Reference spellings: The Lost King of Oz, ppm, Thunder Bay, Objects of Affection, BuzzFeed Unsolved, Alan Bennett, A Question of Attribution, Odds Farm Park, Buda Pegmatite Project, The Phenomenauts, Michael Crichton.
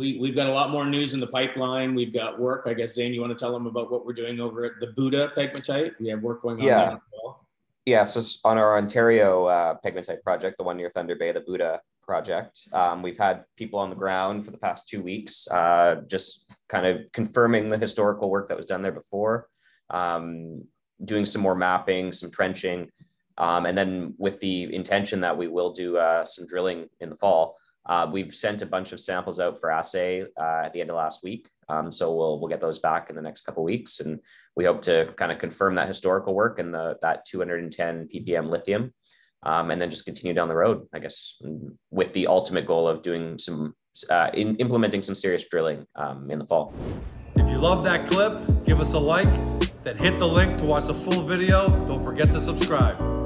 we've got a lot more news in the pipeline. We've got work. I guess, Zane, you want to tell them about what we're doing over at the Buda Pegmatite? We have work going on there as well. Yeah, so on our Ontario Pegmatite project, the one near Thunder Bay, the Buda project, we've had people on the ground for the past 2 weeks, just kind of confirming the historical work that was done there before, doing some more mapping, some trenching, and then with the intention that we will do some drilling in the fall. We've sent a bunch of samples out for assay at the end of last week. So we'll get those back in the next couple of weeks. And we hope to kind of confirm that historical work and that 210 ppm lithium, and then just continue down the road, I guess, with the ultimate goal of doing some, implementing some serious drilling in the fall. If you love that clip, give us a like, then hit the link to watch the full video. Don't forget to subscribe.